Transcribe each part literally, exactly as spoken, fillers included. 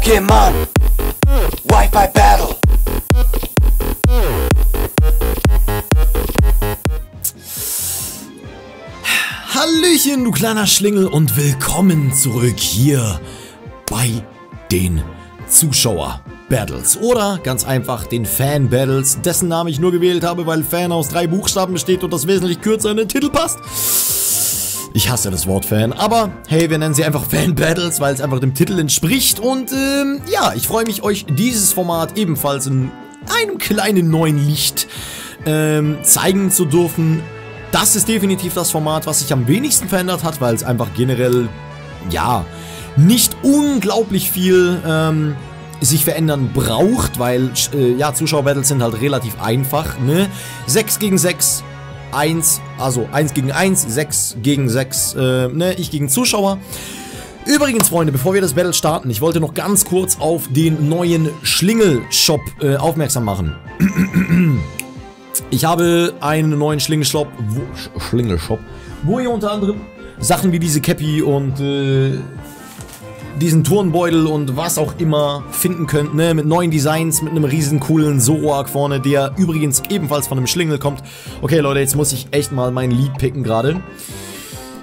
Pokémon Wi-Fi-Battle. Hallöchen, du kleiner Schlingel, und willkommen zurück hier bei den Zuschauer-Battles oder ganz einfach den Fan-Battles, dessen Namen ich nur gewählt habe, weil Fan aus drei Buchstaben besteht und das wesentlich kürzer in den Titel passt. Ich hasse das Wort Fan, aber hey, wir nennen sie einfach Fan-Battles, weil es einfach dem Titel entspricht. Und ähm, ja, ich freue mich, euch dieses Format ebenfalls in einem kleinen neuen Licht ähm, zeigen zu dürfen. Das ist definitiv das Format, was sich am wenigsten verändert hat, weil es einfach generell, ja, nicht unglaublich viel ähm, sich verändern braucht, weil, äh, ja, Zuschauer-Battles sind halt relativ einfach, ne? sechs gegen sechs... eins, also eins gegen eins, sechs gegen sechs, äh, ne, ich gegen Zuschauer. Übrigens, Freunde, bevor wir das Battle starten, ich wollte noch ganz kurz auf den neuen Schlingel-Shop äh, aufmerksam machen. Ich habe einen neuen Schlingel-Shop, wo, Schlingel-Shop, wo ihr unter anderem Sachen wie diese Cappy und äh, diesen Turnbeutel und was auch immer finden könnt, ne, mit neuen Designs, mit einem riesen coolen Zoroark vorne, der übrigens ebenfalls von einem Schlingel kommt. Okay, Leute, jetzt muss ich echt mal mein Lied picken gerade.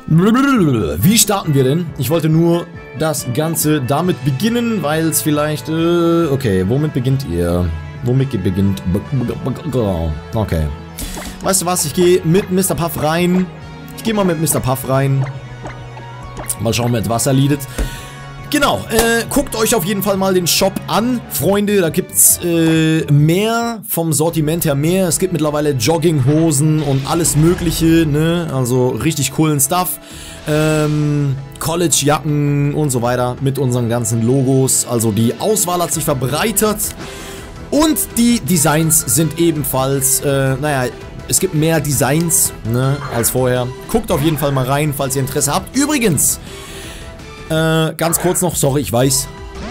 Wie starten wir denn? Ich wollte nur das Ganze damit beginnen, weil es vielleicht, äh, okay, womit beginnt ihr? Womit ihr beginnt? Okay. Weißt du was, ich gehe mit Mr Puff rein. Ich gehe mal mit Mr Puff rein. Mal schauen, wer mit Wasser leadet. Genau, äh, guckt euch auf jeden Fall mal den Shop an, Freunde, da gibt's äh, mehr, vom Sortiment her mehr, es gibt mittlerweile Jogginghosen und alles mögliche, ne, also richtig coolen Stuff, ähm, Collegejacken und so weiter mit unseren ganzen Logos, also die Auswahl hat sich verbreitert und die Designs sind ebenfalls, äh, naja, es gibt mehr Designs, ne, als vorher, guckt auf jeden Fall mal rein, falls ihr Interesse habt. Übrigens, Äh, ganz kurz noch, sorry, ich weiß.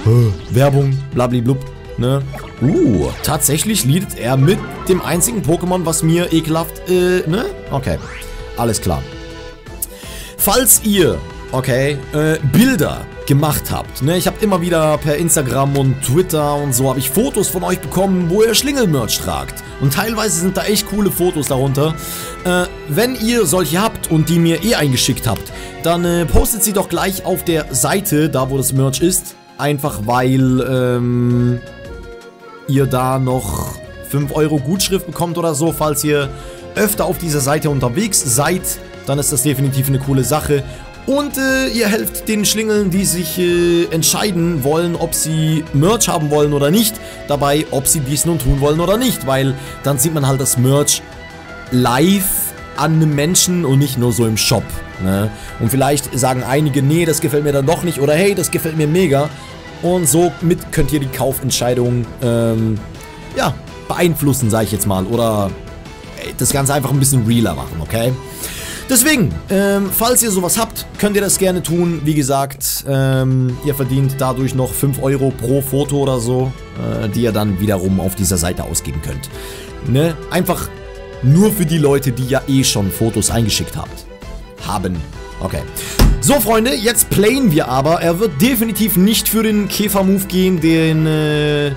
Äh, Werbung, blablablub, ne? Uh, tatsächlich leadet er mit dem einzigen Pokémon, was mir ekelhaft, äh, ne? Okay, alles klar. Falls ihr, okay, äh, Bilder gemacht habt, ne? Ich habe immer wieder per Instagram und Twitter und so, habe ich Fotos von euch bekommen, wo ihr Schlingel-Merch tragt. Und teilweise sind da echt coole Fotos darunter. Äh, wenn ihr solche habt und die mir eh eingeschickt habt, dann äh, postet sie doch gleich auf der Seite, da wo das Merch ist. Einfach weil ähm, ihr da noch fünf Euro Gutschrift bekommt oder so. Falls ihr öfter auf dieser Seite unterwegs seid, dann ist das definitiv eine coole Sache. Und äh, ihr helft den Schlingeln, die sich äh, entscheiden wollen, ob sie Merch haben wollen oder nicht, dabei, ob sie dies nun tun wollen oder nicht. Weil dann sieht man halt das Merch live an einem Menschen und nicht nur so im Shop, ne? Und vielleicht sagen einige, nee, das gefällt mir dann doch nicht, oder hey, das gefällt mir mega. Und somit könnt ihr die Kaufentscheidung ähm, ja, beeinflussen, sage ich jetzt mal. Oder äh, das Ganze einfach ein bisschen realer machen, okay? Deswegen, ähm, falls ihr sowas habt, könnt ihr das gerne tun. Wie gesagt, ähm, ihr verdient dadurch noch fünf Euro pro Foto oder so, äh, die ihr dann wiederum auf dieser Seite ausgeben könnt. Ne? Einfach nur für die Leute, die ja eh schon Fotos eingeschickt habt. Haben. Okay. So, Freunde, jetzt playen wir aber. Er wird definitiv nicht für den Käfer-Move gehen, den äh,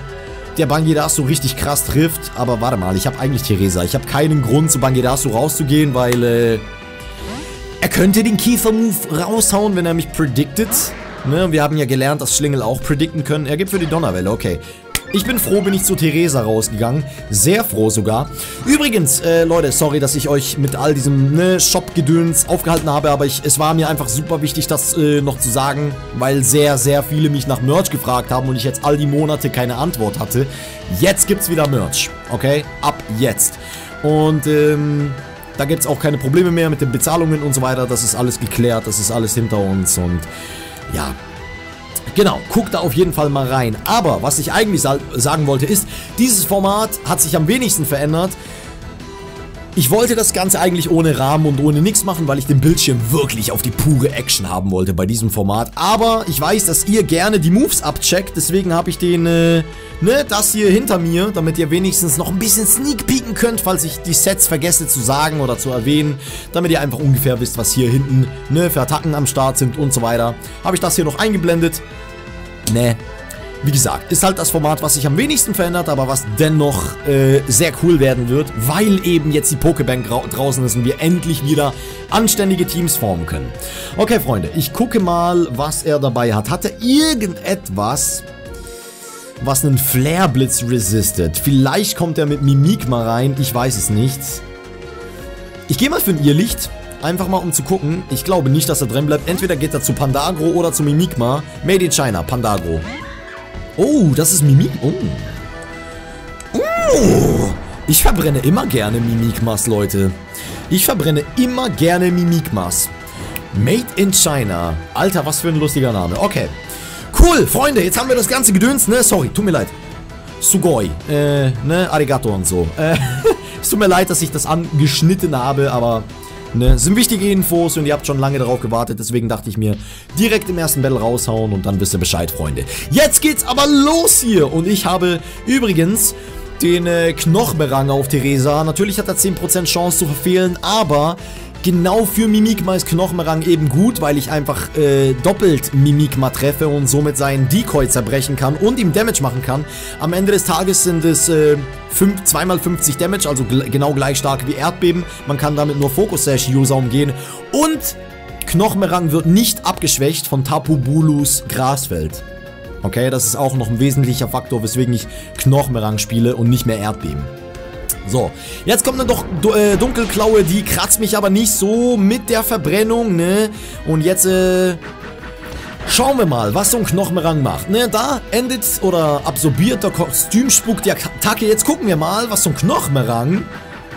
der Bangidasu richtig krass trifft. Aber warte mal, ich habe eigentlich Theresa. Ich habe keinen Grund, zu Bangidasu rauszugehen, weil... Äh, Er könnte den Käfer-Move raushauen, wenn er mich predicted. Ne, wir haben ja gelernt, dass Schlingel auch predikten können. Er gibt für die Donnerwelle, okay. Ich bin froh, bin ich zu Theresa rausgegangen. Sehr froh sogar. Übrigens, äh, Leute, sorry, dass ich euch mit all diesem ne, Shop-Gedöns aufgehalten habe, aber ich, es war mir einfach super wichtig, das äh, noch zu sagen, weil sehr, sehr viele mich nach Merch gefragt haben und ich jetzt all die Monate keine Antwort hatte. Jetzt gibt's wieder Merch, okay? Ab jetzt. Und, ähm... da gibt es auch keine Probleme mehr mit den Bezahlungen und so weiter. Das ist alles geklärt, das ist alles hinter uns und ja. Genau, guckt da auf jeden Fall mal rein. Aber was ich eigentlich sagen wollte ist, dieses Format hat sich am wenigsten verändert. Ich wollte das Ganze eigentlich ohne Rahmen und ohne nichts machen, weil ich den Bildschirm wirklich auf die pure Action haben wollte bei diesem Format. Aber ich weiß, dass ihr gerne die Moves abcheckt, deswegen habe ich den, äh, ne, das hier hinter mir, damit ihr wenigstens noch ein bisschen sneak peeken könnt, falls ich die Sets vergesse zu sagen oder zu erwähnen, damit ihr einfach ungefähr wisst, was hier hinten, ne, für Attacken am Start sind und so weiter. Habe ich das hier noch eingeblendet? Ne. Wie gesagt, ist halt das Format, was sich am wenigsten verändert, aber was dennoch äh, sehr cool werden wird, weil eben jetzt die Pokébank draußen ist und wir endlich wieder anständige Teams formen können. Okay, Freunde, ich gucke mal, was er dabei hat. Hat er irgendetwas, was einen Flareblitz resistet? Vielleicht kommt er mit Mimigma rein, ich weiß es nicht. Ich gehe mal für ein Irrlicht. Einfach mal, um zu gucken. Ich glaube nicht, dass er drin bleibt. Entweder geht er zu Pandagro oder zu Mimigma. Made in China, Pandagro. Oh, das ist Mimigma. Oh. Oh. Ich verbrenne immer gerne Mimigmas, Leute. Ich verbrenne immer gerne Mimigmas. Made in China. Alter, was für ein lustiger Name. Okay. Cool, Freunde. Jetzt haben wir das ganze Gedöns, ne? Sorry, tut mir leid. Sugoi. Äh, ne? Arigato und so. Äh, es tut mir leid, dass ich das angeschnitten habe, aber... Ne, sind wichtige Infos und ihr habt schon lange darauf gewartet, deswegen dachte ich mir, direkt im ersten Battle raushauen und dann wisst ihr Bescheid, Freunde. Jetzt geht's aber los hier und ich habe übrigens den äh, Knochenberang auf Theresa. Natürlich hat er zehn Prozent Chance zu verfehlen, aber genau für Mimigma ist Knochenberang eben gut, weil ich einfach äh, doppelt Mimigma treffe und somit seinen Decoy zerbrechen kann und ihm Damage machen kann. Am Ende des Tages sind es... Äh, zwei mal fünfzig Damage, also gl genau gleich stark wie Erdbeben. Man kann damit nur Focus Sash User umgehen. Und Knochenmerang wird nicht abgeschwächt von Tapu Bulus Grasfeld. Okay, das ist auch noch ein wesentlicher Faktor, weswegen ich Knochenmerang spiele und nicht mehr Erdbeben. So, jetzt kommt dann doch äh, Dunkelklaue, die kratzt mich aber nicht so mit der Verbrennung, ne? Und jetzt, äh... schauen wir mal, was so ein Knochenmerang macht. Ne, da endet oder absorbiert der Kostümspuk der Attacke. Jetzt gucken wir mal, was so ein Knochenmerang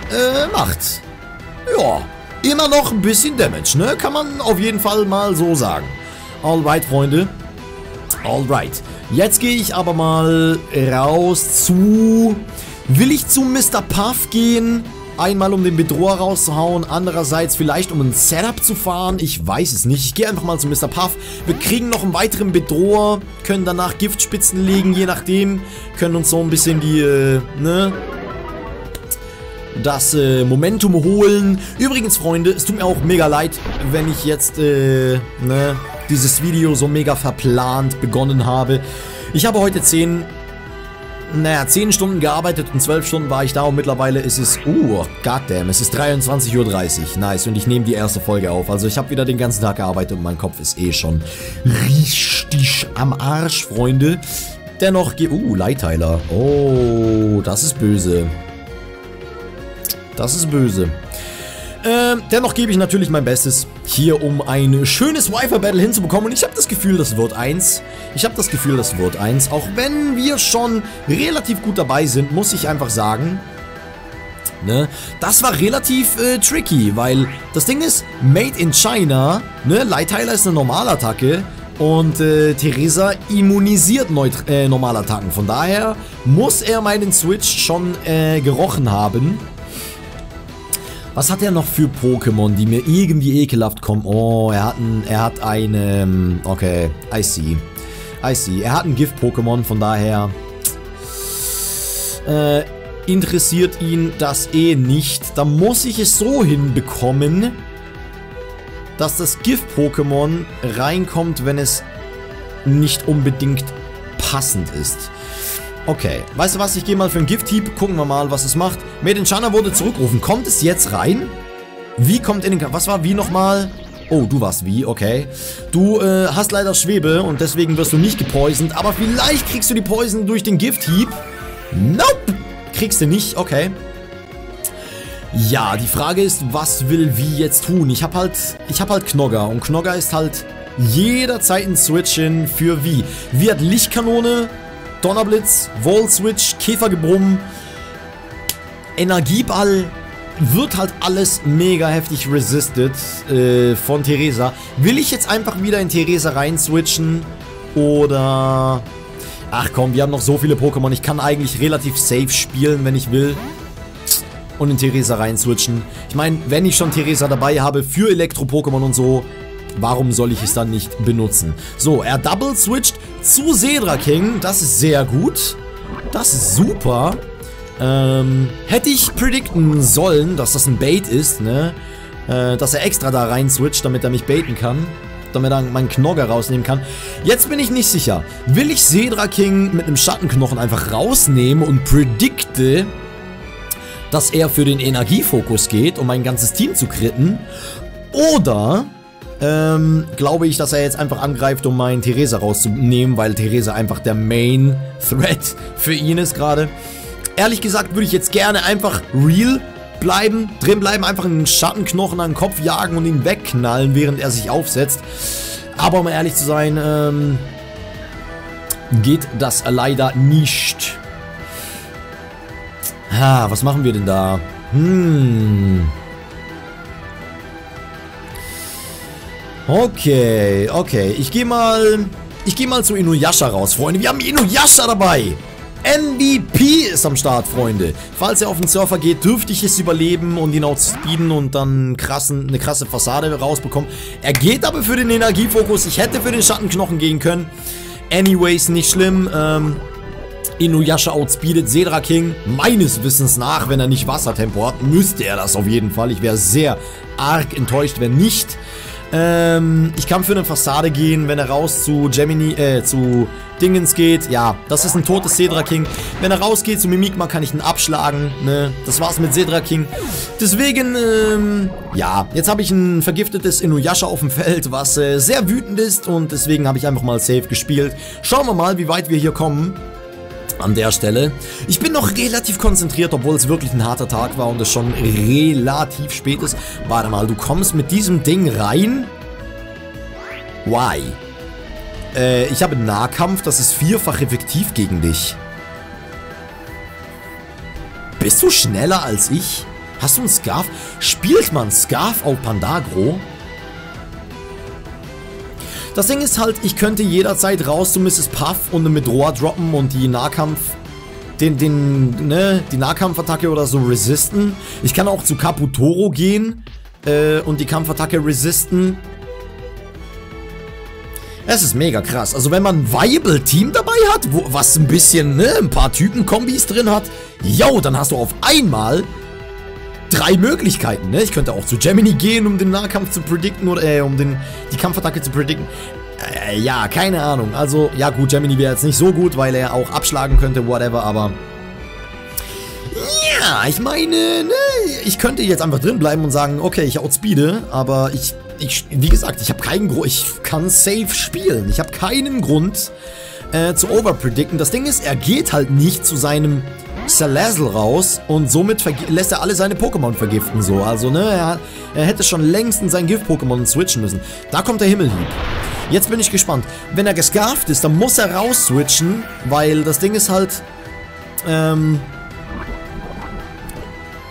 äh, macht. Ja, immer noch ein bisschen Damage, ne? Kann man auf jeden Fall mal so sagen. Alright, Freunde. Alright. Jetzt gehe ich aber mal raus zu... Will ich zu Mister Puff gehen? Einmal, um den Bedroher rauszuhauen, andererseits vielleicht, um ein Setup zu fahren. Ich weiß es nicht. Ich gehe einfach mal zu Mister Puff. Wir kriegen noch einen weiteren Bedroher, können danach Giftspitzen legen, je nachdem. Können uns so ein bisschen die, äh, ne, das äh, Momentum holen. Übrigens, Freunde, es tut mir auch mega leid, wenn ich jetzt, äh, ne, dieses Video so mega verplant begonnen habe. Ich habe heute zehn... Naja, zehn Stunden gearbeitet und zwölf Stunden war ich da und mittlerweile ist es... Uh, goddamn, es ist dreiundzwanzig Uhr dreißig. Nice, und ich nehme die erste Folge auf. Also ich habe wieder den ganzen Tag gearbeitet und mein Kopf ist eh schon richtig am Arsch, Freunde. Dennoch geht... Uh, Leitteiler. Oh, das ist böse. Das ist böse. Ähm, dennoch gebe ich natürlich mein Bestes hier, um ein schönes Wi-Fi-Battle hinzubekommen. Und ich habe das Gefühl, das wird eins. Ich habe das Gefühl, das wird eins. Auch wenn wir schon relativ gut dabei sind, muss ich einfach sagen, ne, das war relativ äh, tricky, weil das Ding ist, Made in China, ne, Leitteiler ist eine Normalattacke und äh, Theresa immunisiert Neut äh, Normalattacken. Von daher muss er meinen Switch schon äh, gerochen haben. Was hat er noch für Pokémon, die mir irgendwie ekelhaft kommen? Oh, er hat ein, er hat eine... Okay, I see. I see. Er hat ein Gift-Pokémon, von daher... Äh, interessiert ihn das eh nicht. Da muss ich es so hinbekommen, dass das Gift-Pokémon reinkommt, wenn es nicht unbedingt passend ist. Okay, weißt du was, ich gehe mal für einen Gift-Hieb, gucken wir mal, was es macht. Made in China wurde zurückgerufen. Kommt es jetzt rein? Wie kommt in den Kampf? Was war wie nochmal? Oh, du warst wie, okay. Du äh, hast leider Schwebe und deswegen wirst du nicht gepoisoned, aber vielleicht kriegst du die Poison durch den Gift-Hieb. Nope! Kriegst du nicht, okay. Ja, die Frage ist, was will wie jetzt tun? Ich habe halt, ich habe halt Knogga und Knogga ist halt jederzeit ein Switch-In für wie. Wie hat Lichtkanone... Donnerblitz, Volt-Switch, Käfergebrumm, Energieball, wird halt alles mega heftig resisted äh, von Theresa. Will ich jetzt einfach wieder in Theresa rein switchen oder... Ach komm, wir haben noch so viele Pokémon, ich kann eigentlich relativ safe spielen, wenn ich will. Und in Theresa rein switchen. Ich meine, wenn ich schon Theresa dabei habe für Elektro-Pokémon und so... Warum soll ich es dann nicht benutzen? So, er double-switcht zu Zedra King. Das ist sehr gut. Das ist super. Ähm, hätte ich predikten sollen, dass das ein Bait ist, ne? Äh, dass er extra da rein switcht, damit er mich baiten kann. damit er meinen Knogga rausnehmen kann. Jetzt bin ich nicht sicher. Will ich Zedra King mit einem Schattenknochen einfach rausnehmen und predikte, dass er für den Energiefokus geht, um mein ganzes Team zu kritten? Oder ähm, glaube ich, dass er jetzt einfach angreift, um meinen Theresa rauszunehmen, weil Theresa einfach der Main Threat für ihn ist gerade. Ehrlich gesagt würde ich jetzt gerne einfach real bleiben, drin bleiben, einfach einen Schattenknochen an den Kopf jagen und ihn wegknallen, während er sich aufsetzt. Aber um ehrlich zu sein, ähm, geht das leider nicht. Ha, was machen wir denn da? Hm. Okay, okay. Ich gehe mal, ich gehe mal zu Inuyasha raus, Freunde. Wir haben Inuyasha dabei. M V P ist am Start, Freunde. Falls er auf den Surfer geht, dürfte ich es überleben und ihn outspeeden und dann krassen, eine krasse Fassade rausbekommen. Er geht aber für den Energiefokus. Ich hätte für den Schattenknochen gehen können. Anyways, nicht schlimm. Ähm, Inuyasha outspeedet Zedra King. Meines Wissens nach, wenn er nicht Wassertempo hat, müsste er das auf jeden Fall. Ich wäre sehr arg enttäuscht, wenn nicht. Ähm, ich kann für eine Fassade gehen, wenn er raus zu Gemini, äh, zu Dingens geht. Ja, das ist ein totes Zedra King. Wenn er rausgeht zu Mimigma, kann ich ihn abschlagen, ne? Das war's mit Zedra King. Deswegen, ähm, ja, jetzt habe ich ein vergiftetes Inuyasha auf dem Feld, was äh, sehr wütend ist. Und deswegen habe ich einfach mal safe gespielt. Schauen wir mal, wie weit wir hier kommen. An der Stelle. Ich bin noch relativ konzentriert, obwohl es wirklich ein harter Tag war und es schon relativ spät ist. Warte mal, du kommst mit diesem Ding rein? Why? Äh, ich habe Nahkampf, das ist vierfach effektiv gegen dich. Bist du schneller als ich? Hast du einen Scarf? Spielt man Scarf auf Pandagro? Das Ding ist halt, ich könnte jederzeit raus zu Misses Puff und mit Roar droppen und die Nahkampf, den, den, ne, die Nahkampfattacke oder so resisten. Ich kann auch zu Kapu-Toro gehen äh, und die Kampfattacke resisten. Es ist mega krass. Also wenn man ein Viable Team dabei hat, wo, was ein bisschen, ne, ein paar Typen-Kombis drin hat, yo, dann hast du auf einmal drei Möglichkeiten, ne? Ich könnte auch zu Gemini gehen, um den Nahkampf zu predikten oder, äh, um den, die Kampfattacke zu predikten. Äh, ja, keine Ahnung. Also, ja gut, Gemini wäre jetzt nicht so gut, weil er auch abschlagen könnte, whatever, aber ja, ich meine, ne? Ich könnte jetzt einfach drin bleiben und sagen, okay, ich outspeede, aber ich, ich wie gesagt, ich habe keinen Grund, ich kann safe spielen. Ich habe keinen Grund, äh, zu overpredikten. Das Ding ist, er geht halt nicht zu seinem Salazzle raus und somit lässt er alle seine Pokémon vergiften, so. Also, ne, er, er hätte schon längst in sein Gift-Pokémon switchen müssen. Da kommt der Himmelhieb. Jetzt bin ich gespannt. Wenn er gescarft ist, dann muss er raus switchen, weil das Ding ist halt, ähm,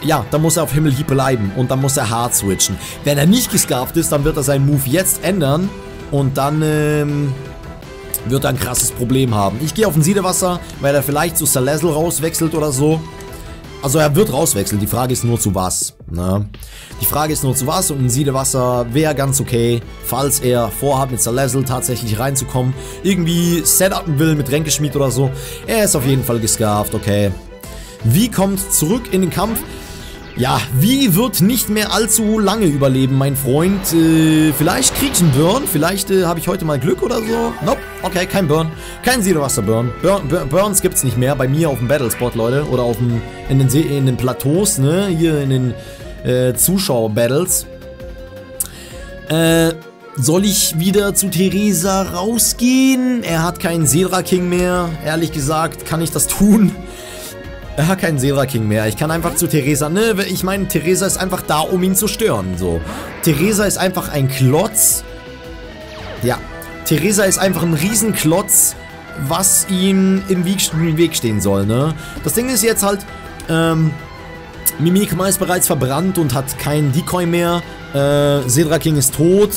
ja, dann muss er auf Himmelhieb bleiben und dann muss er hart switchen. Wenn er nicht gescarft ist, dann wird er seinen Move jetzt ändern und dann, ähm, wird er ein krasses Problem haben. Ich gehe auf den Siedewasser, weil er vielleicht zu Salazzle rauswechselt oder so. Also er wird rauswechseln, die Frage ist nur zu was. Ne? Die Frage ist nur zu was und ein Siedewasser wäre ganz okay, falls er vorhat mit Salazzle tatsächlich reinzukommen. Irgendwie setupen will mit Ränkeschmied oder so. Er ist auf jeden Fall gescarft, okay. Wie kommt zurück in den Kampf? Ja, wie wird nicht mehr allzu lange überleben, mein Freund? Äh, vielleicht krieg ich einen Burn, vielleicht äh, habe ich heute mal Glück oder so. Nope, okay, kein Burn. Kein Zero-Wasser-Burn. Burn, Burn, Burns gibt's nicht mehr bei mir auf dem Battlespot, Leute. Oder auf dem, in den, See, in den Plateaus, ne? Hier in den äh, Zuschauer-Battles. Äh, soll ich wieder zu Theresa rausgehen? Er hat keinen Zedra King mehr. Ehrlich gesagt, kann ich das tun? Er hat keinen Zedra King mehr. Ich kann einfach zu Theresa, ne, ich meine, Theresa ist einfach da, um ihn zu stören, so. Theresa ist einfach ein Klotz. Ja. Theresa ist einfach ein Riesenklotz, was ihm im Weg stehen soll, ne. Das Ding ist jetzt halt, ähm, Mimikma ist bereits verbrannt und hat keinen Decoy mehr. Äh, Zedra King ist tot.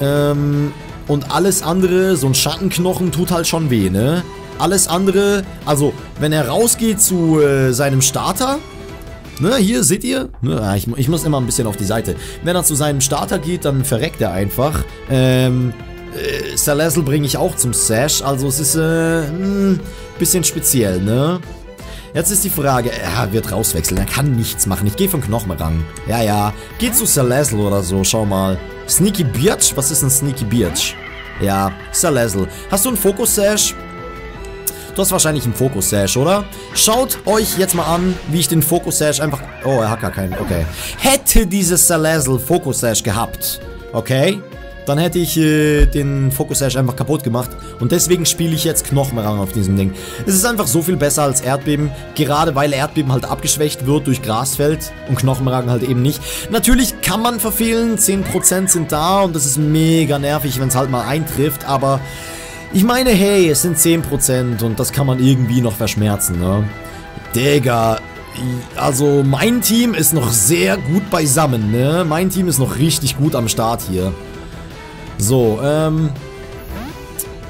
Ähm, und alles andere, so ein Schattenknochen tut halt schon weh, ne. Alles andere, also wenn er rausgeht zu äh, seinem Starter, ne, hier seht ihr, ja, ich, ich muss immer ein bisschen auf die Seite. Wenn er zu seinem Starter geht, dann verreckt er einfach. Ähm, äh, Salazzle bringe ich auch zum Sash, also es ist äh, ein bisschen speziell, ne. Jetzt ist die Frage, er wird rauswechseln, er kann nichts machen. Ich gehe von Knochenrang. Ja, ja, geht zu Salazzle oder so, schau mal. Sneaky Birch? Was ist ein Sneaky Birch? Ja, Salazzle. Hast du einen Focus Sash? Du hast wahrscheinlich einen Focus Sash, oder? Schaut euch jetzt mal an, wie ich den Focus Sash einfach... Oh, er hat gar keinen. Okay. Hätte dieses Salazzle Focus Sash gehabt, okay, dann hätte ich äh, den Focus Sash einfach kaputt gemacht. Und deswegen spiele ich jetzt Knochenrang auf diesem Ding. Es ist einfach so viel besser als Erdbeben. Gerade weil Erdbeben halt abgeschwächt wird durch Grasfeld und Knochenrang halt eben nicht. Natürlich kann man verfehlen. zehn Prozent sind da und das ist mega nervig, wenn es halt mal eintrifft. Aber ich meine, hey, es sind zehn Prozent und das kann man irgendwie noch verschmerzen, ne? Digga. Also mein Team ist noch sehr gut beisammen, ne? Mein Team ist noch richtig gut am Start hier. So, ähm,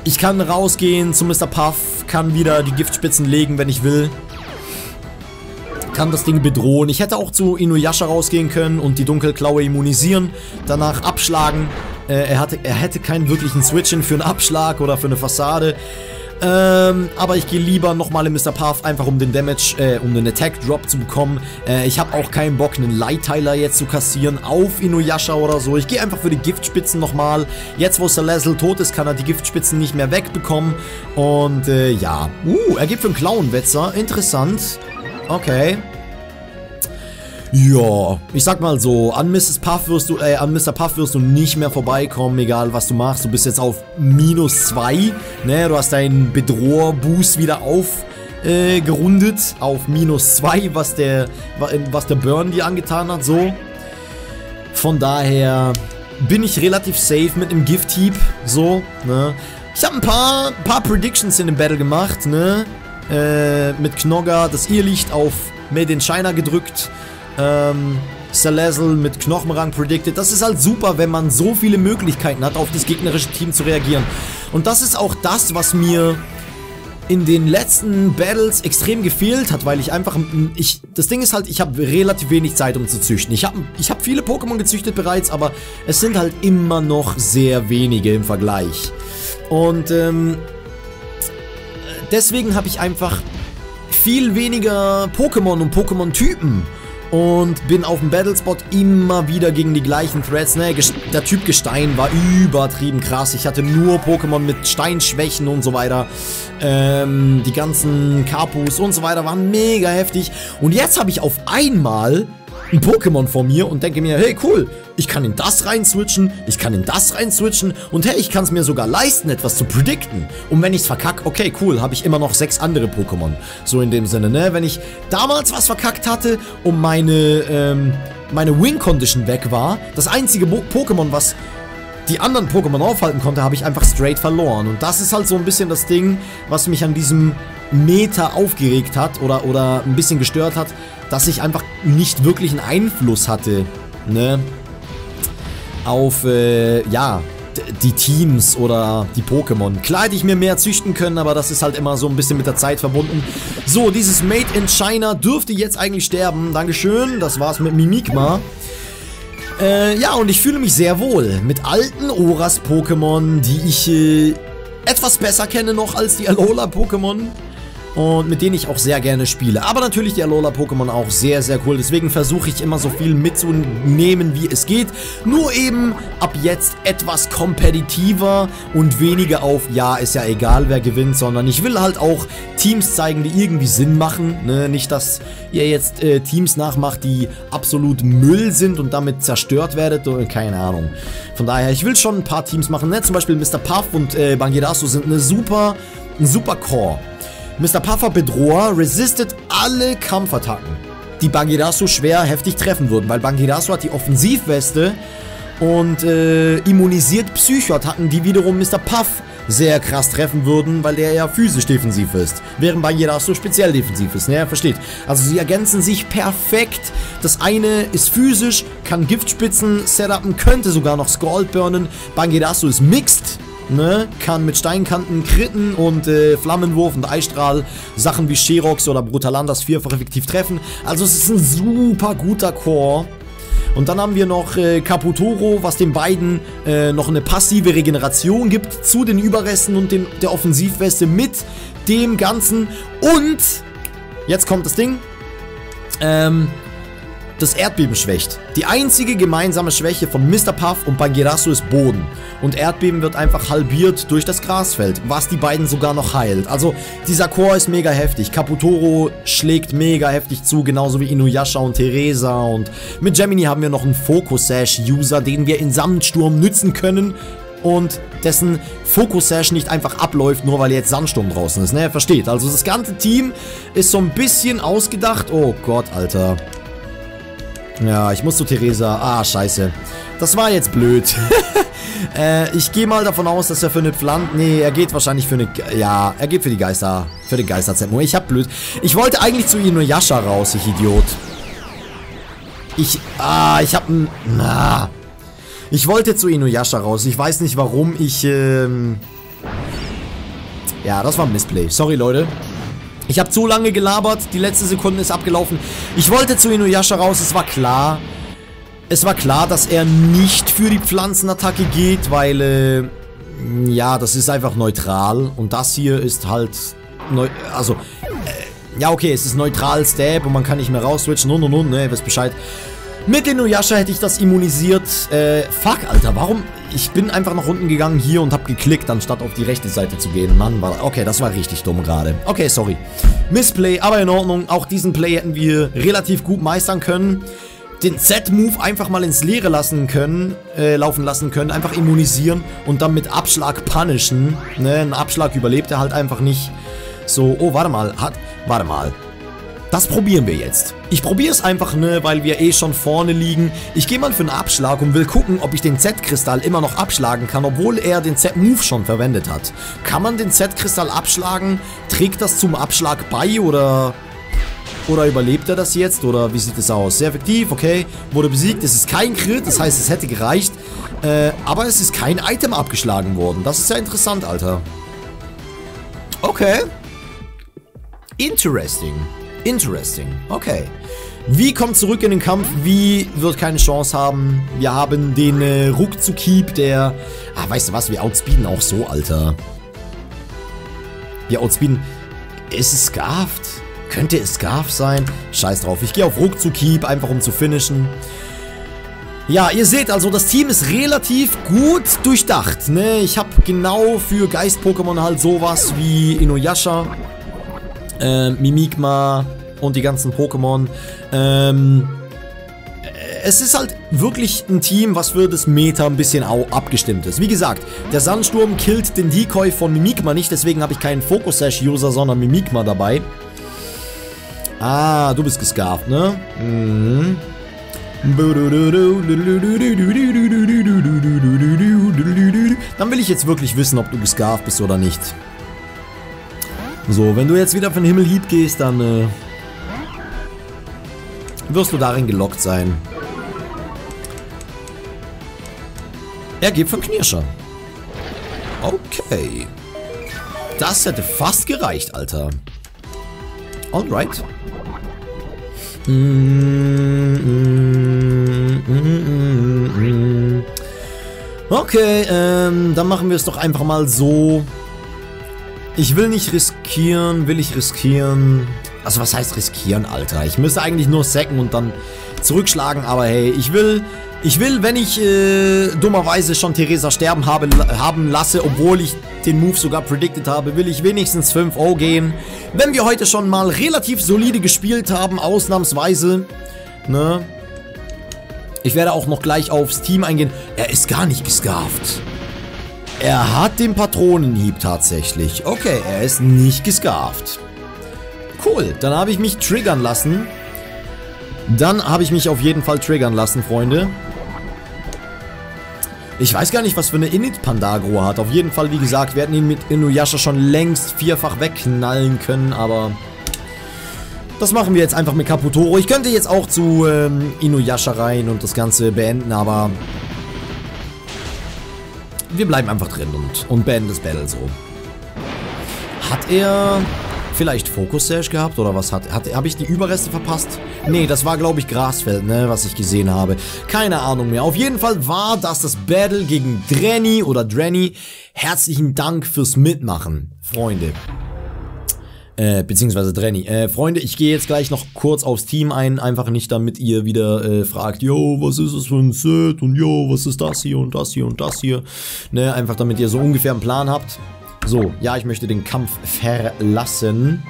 ich kann rausgehen zu Mister Puff, kann wieder die Giftspitzen legen, wenn ich will. Kann das Ding bedrohen. Ich hätte auch zu Inuyasha rausgehen können und die Dunkelklaue immunisieren, danach abschlagen. Äh, er hatte, er hätte keinen wirklichen Switch-In für einen Abschlag oder für eine Fassade. Ähm, aber ich gehe lieber nochmal in Mister Puff, einfach um den Damage, äh, um den Attack-Drop zu bekommen. Äh, ich habe auch keinen Bock, einen Light-Tyler jetzt zu kassieren auf Inuyasha oder so. Ich gehe einfach für die Giftspitzen nochmal. Jetzt, wo Salazzle tot ist, kann er die Giftspitzen nicht mehr wegbekommen. Und, äh, ja. Uh, er gibt für einen Klauenwetzer. Interessant. Okay. Ja, ich sag mal so, an Misses Puff wirst du, äh, an Mister Puff wirst du nicht mehr vorbeikommen, egal was du machst. Du bist jetzt auf minus zwei, ne, du hast deinen Bedroher-Boost wieder aufgerundet, äh, auf minus zwei, was der, was der Burn dir angetan hat, so. Von daher bin ich relativ safe mit einem Gift-Heap, so, ne. Ich hab ein paar, paar Predictions in dem Battle gemacht, ne, äh, mit Knogga, das Irrlicht auf Made in China gedrückt. Ähm, Salazzle mit Knochenrang predicted. Das ist halt super, wenn man so viele Möglichkeiten hat, auf das gegnerische Team zu reagieren. Und das ist auch das, was mir in den letzten Battles extrem gefehlt hat, weil ich einfach... Ich, das Ding ist halt, ich habe relativ wenig Zeit, um zu züchten. Ich habe ich hab viele Pokémon gezüchtet bereits, aber es sind halt immer noch sehr wenige im Vergleich. Und ähm, deswegen habe ich einfach viel weniger Pokémon und Pokémon-Typen. Und bin auf dem Battlespot immer wieder gegen die gleichen Threads. Ne, der Typ Gestein war übertrieben krass. Ich hatte nur Pokémon mit Steinschwächen und so weiter. Ähm, die ganzen Kapus und so weiter waren mega heftig. Und jetzt habe ich auf einmal ein Pokémon vor mir und denke mir, hey cool, ich kann in das reinswitchen, ich kann in das reinswitchen und hey, ich kann es mir sogar leisten, etwas zu predikten. Und wenn ich es verkacke, okay cool, habe ich immer noch sechs andere Pokémon. So in dem Sinne, ne? Wenn ich damals was verkackt hatte und meine, ähm, meine Win-Condition weg war, das einzige Pokémon, was die anderen Pokémon aufhalten konnte, habe ich einfach straight verloren. Und das ist halt so ein bisschen das Ding, was mich an diesem Meta aufgeregt hat oder, oder ein bisschen gestört hat, dass ich einfach nicht wirklich einen Einfluss hatte, ne, auf, äh, ja, die Teams oder die Pokémon. Klar hätte ich mir mehr züchten können, aber das ist halt immer so ein bisschen mit der Zeit verbunden. So, dieses Made in China dürfte jetzt eigentlich sterben. Dankeschön, das war's mit Mimigma. Äh, ja, und ich fühle mich sehr wohl mit alten Oras-Pokémon, die ich äh, etwas besser kenne noch als die Alola-Pokémon und mit denen ich auch sehr gerne spiele. Aber natürlich die Alola-Pokémon auch sehr, sehr cool. Deswegen versuche ich immer so viel mitzunehmen, wie es geht. Nur eben ab jetzt etwas kompetitiver und weniger auf, ja, ist ja egal, wer gewinnt, sondern ich will halt auch Teams zeigen, die irgendwie Sinn machen. Ne? Nicht, dass ihr jetzt äh, Teams nachmacht, die absolut Müll sind und damit zerstört werdet. Und, keine Ahnung. Von daher, ich will schon ein paar Teams machen. Ne? Zum Beispiel Mister Puff und äh, Bangidasu sind eine super, ein super Core. Mister Puffer Bedroher resistet alle Kampfattacken, die Bangidasu schwer heftig treffen würden, weil Bangidasu hat die Offensivweste und äh, immunisiert Psychoattacken, die wiederum Mister Puff sehr krass treffen würden, weil der ja physisch defensiv ist, während Bangidasu speziell defensiv ist, ne, ja, versteht. Also sie ergänzen sich perfekt, das eine ist physisch, kann Giftspitzen setupen, könnte sogar noch Scald burnen, Bangidasu ist mixed. Ne, kann mit Steinkanten, Kritten und äh, Flammenwurf und Eisstrahl Sachen wie Xerox oder Brutalandas vierfach effektiv treffen. Also es ist ein super guter Core. Und dann haben wir noch äh, Kapu-Toro, was den beiden äh, noch eine passive Regeneration gibt zu den Überresten und dem, der Offensivweste mit dem Ganzen. Und jetzt kommt das Ding. Ähm... das Erdbeben schwächt. Die einzige gemeinsame Schwäche von Mister Puff und Bangidasu ist Boden. Und Erdbeben wird einfach halbiert durch das Grasfeld, was die beiden sogar noch heilt. Also dieser Chor ist mega heftig. Kapu-Toro schlägt mega heftig zu, genauso wie Inuyasha und Theresa. Und mit Gemini haben wir noch einen Focus-Sash-User, den wir in Sandsturm nützen können. Und dessen Focus-Sash nicht einfach abläuft, nur weil jetzt Sandsturm draußen ist, ne? Versteht. Also das ganze Team ist so ein bisschen ausgedacht. Oh Gott, Alter. Ja, ich muss zu Theresa. Ah, scheiße. Das war jetzt blöd. äh, ich gehe mal davon aus, dass er für eine Pflanze... Nee, er geht wahrscheinlich für eine... Ja, er geht für die Geister. Für den Geisterzentrum. Ich hab blöd... Ich wollte eigentlich zu Inuyasha raus, ich Idiot. Ich... Ah, ich hab... Ein, na... Ich wollte zu Inuyasha raus. Ich weiß nicht, warum ich... Ähm ja, das war ein Missplay. Sorry, Leute. Ich habe zu lange gelabert. Die letzte Sekunde ist abgelaufen. Ich wollte zu Inuyasha raus. Es war klar. Es war klar, dass er nicht für die Pflanzenattacke geht, weil... Äh ja, das ist einfach neutral. Und das hier ist halt... Neu also... Äh ja, okay, es ist neutral Stab und man kann nicht mehr raus switchen. Und, und, und. Ne, ihr wisst Bescheid. Mit Inuyasha hätte ich das immunisiert. Äh, fuck, Alter, warum? Ich bin einfach nach unten gegangen hier und hab geklickt, anstatt auf die rechte Seite zu gehen. Mann, war... Okay, das war richtig dumm gerade. Okay, sorry. Missplay, aber in Ordnung. Auch diesen Play hätten wir relativ gut meistern können. Den Z-Move einfach mal ins Leere lassen können, äh, laufen lassen können. Einfach immunisieren und dann mit Abschlag punishen. Ne, ein Abschlag überlebt er halt einfach nicht. So, oh, warte mal. Hat, warte mal. Das probieren wir jetzt. Ich probiere es einfach, ne, weil wir eh schon vorne liegen. Ich gehe mal für einen Abschlag und will gucken, ob ich den Z-Kristall immer noch abschlagen kann, obwohl er den Z-Move schon verwendet hat. Kann man den Z-Kristall abschlagen? Trägt das zum Abschlag bei oder... Oder überlebt er das jetzt? Oder wie sieht es aus? Sehr effektiv, okay. Wurde besiegt. Es ist kein Crit, das heißt, es hätte gereicht. Äh, aber es ist kein Item abgeschlagen worden. Das ist ja interessant, Alter. Okay. Interesting. Interesting. Okay. Wie kommt zurück in den Kampf? Wie wird keine Chance haben? Wir haben den äh, Ruck zu Keep, der... Ah, weißt du was? Wir outspeeden auch so, Alter. Wir outspeeden... Ist es Scarfed? Könnte es Scarfed sein? Scheiß drauf. Ich gehe auf Ruck zu Keep, einfach um zu finishen. Ja, ihr seht also, das Team ist relativ gut durchdacht, ne? Ich habe genau für Geist-Pokémon halt sowas wie Inuyasha... Äh, Mimigma und die ganzen Pokémon. Ähm, es ist halt wirklich ein Team, was für das Meta ein bisschen abgestimmt ist. Wie gesagt, der Sandsturm killt den Decoy von Mimigma nicht, deswegen habe ich keinen Focus-Sash-User, sondern Mimigma dabei. Ah, du bist gescarft, ne? Mhm. Dann will ich jetzt wirklich wissen, ob du gescarft bist oder nicht. So, wenn du jetzt wieder für den Himmelhieb gehst, dann äh, wirst du darin gelockt sein. Er geht von Knirscher. Okay. Das hätte fast gereicht, Alter. Alright. Mm, mm, mm, mm, mm. Okay, ähm, dann machen wir es doch einfach mal so... Ich will nicht riskieren, will ich riskieren. Also was heißt riskieren, Alter? Ich müsste eigentlich nur sacken und dann zurückschlagen, aber hey, ich will, ich will, wenn ich äh, dummerweise schon Theresa sterben habe, haben lasse, obwohl ich den Move sogar predicted habe, will ich wenigstens fünf null gehen. Wenn wir heute schon mal relativ solide gespielt haben, ausnahmsweise, ne? Ich werde auch noch gleich aufs Team eingehen. Er ist gar nicht gescarft. Er hat den Patronenhieb tatsächlich. Okay, er ist nicht gescarft. Cool, dann habe ich mich triggern lassen. Dann habe ich mich auf jeden Fall triggern lassen, Freunde. Ich weiß gar nicht, was für eine Init Pandagro hat. Auf jeden Fall, wie gesagt, wir hätten ihn mit Inuyasha schon längst vierfach wegknallen können, aber... Das machen wir jetzt einfach mit Kapu-Toro. Ich könnte jetzt auch zu ähm, Inuyasha rein und das Ganze beenden, aber... Wir bleiben einfach drin und, und beenden das Battle so. Hat er vielleicht Focus Sash gehabt oder was? Hat, hat, habe ich die Überreste verpasst? Nee, das war glaube ich Grasfeld, ne, was ich gesehen habe. Keine Ahnung mehr. Auf jeden Fall war das das Battle gegen Dreni oder Dreni. Herzlichen Dank fürs Mitmachen, Freunde. Äh, beziehungsweise Dreni. Äh, Freunde, ich gehe jetzt gleich noch kurz aufs Team ein, einfach nicht, damit ihr wieder äh, fragt, yo, was ist das für ein Set und yo, was ist das hier und das hier und das hier. Ne, einfach damit ihr so ungefähr einen Plan habt. So, ja, ich möchte den Kampf verlassen.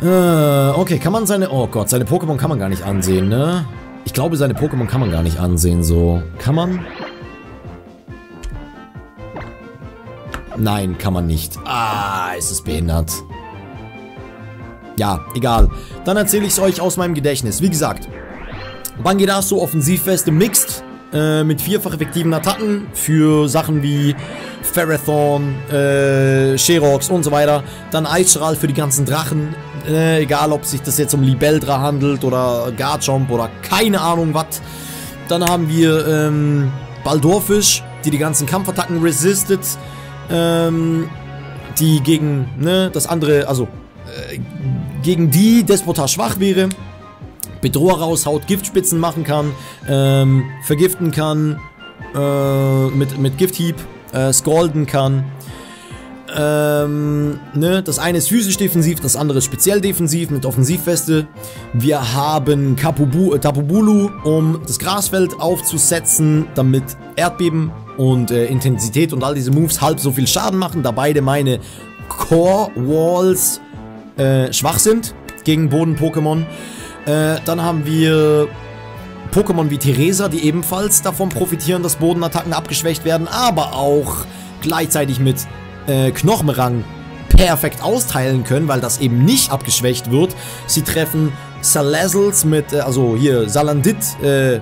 Äh, okay, kann man seine, oh Gott, seine Pokémon kann man gar nicht ansehen, ne? Ich glaube, seine Pokémon kann man gar nicht ansehen, so. Kann man? Nein, kann man nicht. Ah, ist es behindert. Ja, egal. Dann erzähle ich es euch aus meinem Gedächtnis. Wie gesagt, Bangidasu Offensivfeste Mixed äh, mit vierfach effektiven Attacken für Sachen wie Ferrothorn, äh, Xerox und so weiter. Dann Eisstrahl für die ganzen Drachen. Äh, egal, ob sich das jetzt um Libeldra handelt oder Garchomp oder keine Ahnung was. Dann haben wir ähm, Baldorfisch, die die ganzen Kampfattacken resistet. Die gegen, ne, das andere, also äh, gegen die Despotar schwach wäre, Bedroher raushaut, Giftspitzen machen kann, ähm, vergiften kann, äh, mit, mit Gifthieb, äh, scalden kann. Ähm, ne, das eine ist physisch defensiv, das andere ist speziell defensiv mit Offensivfeste. Wir haben Kapu Bulu, um das Grasfeld aufzusetzen, damit Erdbeben und äh, Intensität und all diese Moves halb so viel Schaden machen, da beide meine Core Walls äh, schwach sind gegen Boden-Pokémon. Äh, dann haben wir Pokémon wie Theresa, die ebenfalls davon profitieren, dass Bodenattacken abgeschwächt werden, aber auch gleichzeitig mit Äh, Knochenrang perfekt austeilen können, weil das eben nicht abgeschwächt wird. Sie treffen Salazzles mit, äh, also hier Salandit, äh,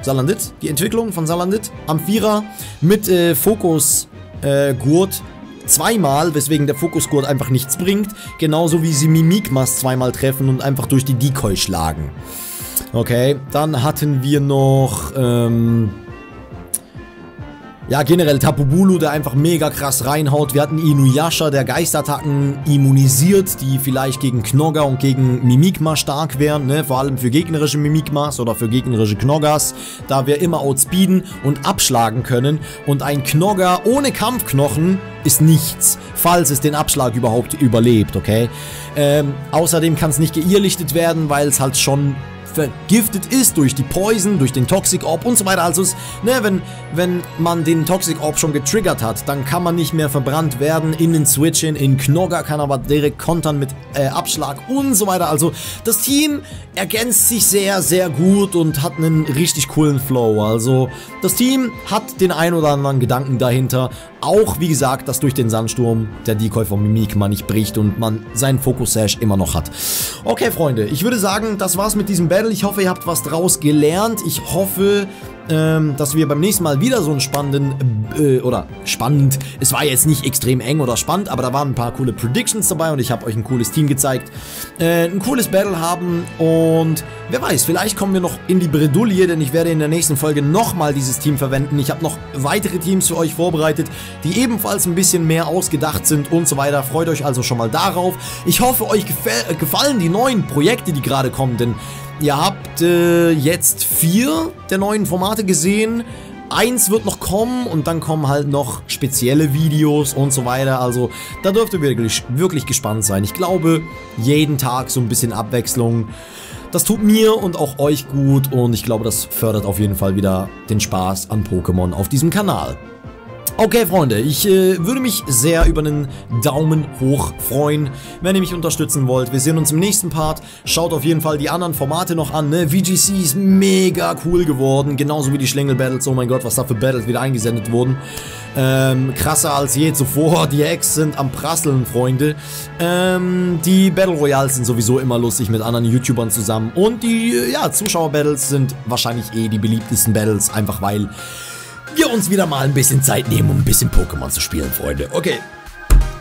Salandit, die Entwicklung von Salandit, Amphira mit äh, Fokusgurt äh, zweimal, weswegen der Fokusgurt einfach nichts bringt, genauso wie sie Mimigmas zweimal treffen und einfach durch die Decoy schlagen. Okay, dann hatten wir noch, ähm, ja, generell Tapu Bulu, der einfach mega krass reinhaut. Wir hatten Inuyasha, der Geistattacken immunisiert, die vielleicht gegen Knogga und gegen Mimigma stark wären, ne? Vor allem für gegnerische Mimigmas oder für gegnerische Knoggas, da wir immer outspeeden und abschlagen können. Und ein Knogga ohne Kampfknochen ist nichts, falls es den Abschlag überhaupt überlebt, okay? Ähm, außerdem kann es nicht geirrlichtet werden, weil es halt schon vergiftet ist durch die Poison, durch den Toxic Orb und so weiter. Also, ne, wenn, wenn man den Toxic Orb schon getriggert hat, dann kann man nicht mehr verbrannt werden in den Switch-In, in Knogga kann aber direkt kontern mit äh, Abschlag und so weiter. Also, das Team ergänzt sich sehr, sehr gut und hat einen richtig coolen Flow. Also, das Team hat den ein oder anderen Gedanken dahinter. Auch, wie gesagt, dass durch den Sandsturm der Decoy von Mimigma nicht bricht und man seinen Fokus-Sash immer noch hat. Okay, Freunde, ich würde sagen, das war's mit diesem Battle. Ich hoffe, ihr habt was draus gelernt. Ich hoffe, ähm, dass wir beim nächsten Mal wieder so einen spannenden, äh, oder spannend, es war jetzt nicht extrem eng oder spannend, aber da waren ein paar coole Predictions dabei und ich habe euch ein cooles Team gezeigt, äh, ein cooles Battle haben und wer weiß, vielleicht kommen wir noch in die Bredouille, denn ich werde in der nächsten Folge nochmal dieses Team verwenden. Ich habe noch weitere Teams für euch vorbereitet, die ebenfalls ein bisschen mehr ausgedacht sind und so weiter. Freut euch also schon mal darauf. Ich hoffe, euch gefäll- gefallen die neuen Projekte, die gerade kommen, denn ihr habt äh, jetzt vier der neuen Formate gesehen. Eins wird noch kommen und dann kommen halt noch spezielle Videos und so weiter. Also da dürft ihr wirklich, wirklich gespannt sein. Ich glaube, jeden Tag so ein bisschen Abwechslung. Das tut mir und auch euch gut und ich glaube, das fördert auf jeden Fall wieder den Spaß an Pokémon auf diesem Kanal. Okay, Freunde, ich äh, würde mich sehr über einen Daumen hoch freuen, wenn ihr mich unterstützen wollt. Wir sehen uns im nächsten Part. Schaut auf jeden Fall die anderen Formate noch an, ne? V G C ist mega cool geworden, genauso wie die Schlingel-Battles. Oh mein Gott, was da für Battles wieder eingesendet wurden. Ähm, krasser als je zuvor. Die Hacks sind am Prasseln, Freunde. Ähm, die Battle Royals sind sowieso immer lustig mit anderen YouTubern zusammen. Und die, äh, ja, Zuschauer-Battles sind wahrscheinlich eh die beliebtesten Battles, einfach weil wir uns wieder mal ein bisschen Zeit nehmen, um ein bisschen Pokémon zu spielen, Freunde. Okay.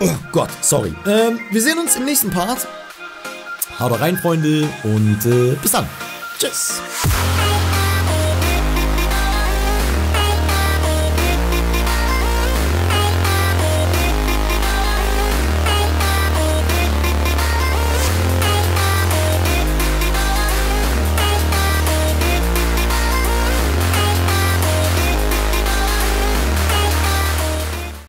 Oh Gott, sorry. Ähm, wir sehen uns im nächsten Part. Haut rein, Freunde. Und äh, bis dann. Tschüss.